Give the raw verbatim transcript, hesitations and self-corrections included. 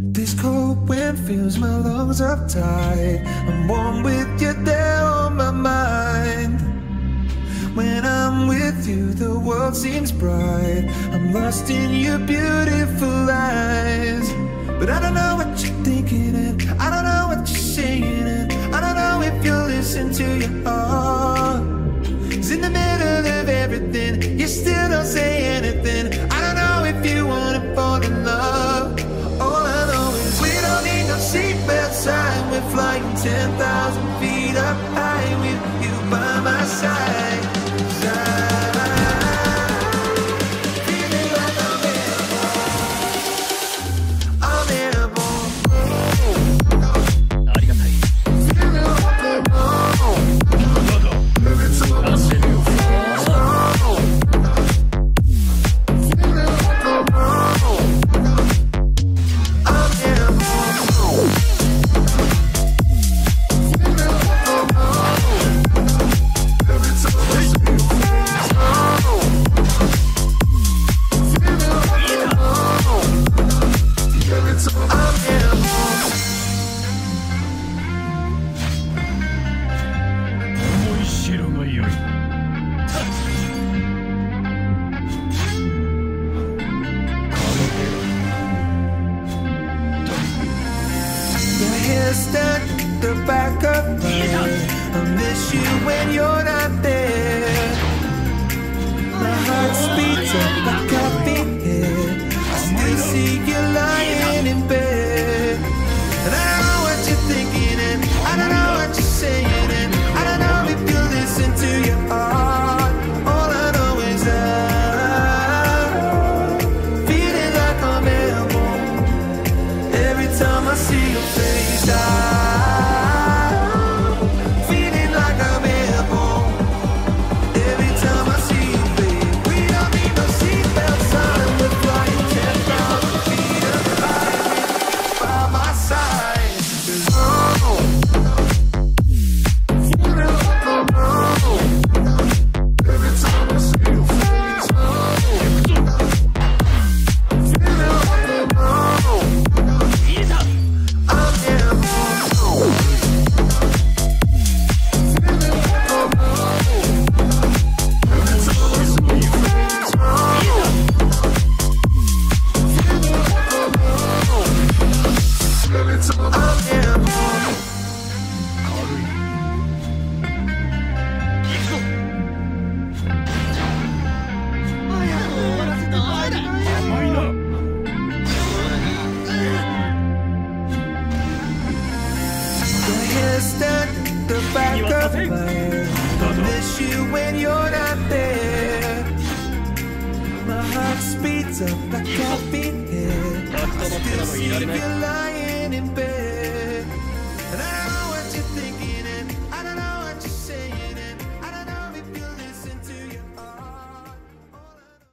This cold wind fills my lungs up tight. I'm warm with you there on my mind. When I'm with you, the world seems bright. I'm lost in your beautiful eyes. But I don't know what you're thinking and I don't know what you're singing and I don't know if you listen to your heart. 'Cause in the middle of everything, you still don't say anything. I don't know if you wanna fall in love. All I know is we don't need no seatbelt sign. We're flying ten thousand feet up high with you by my side. Still see you lying in bed.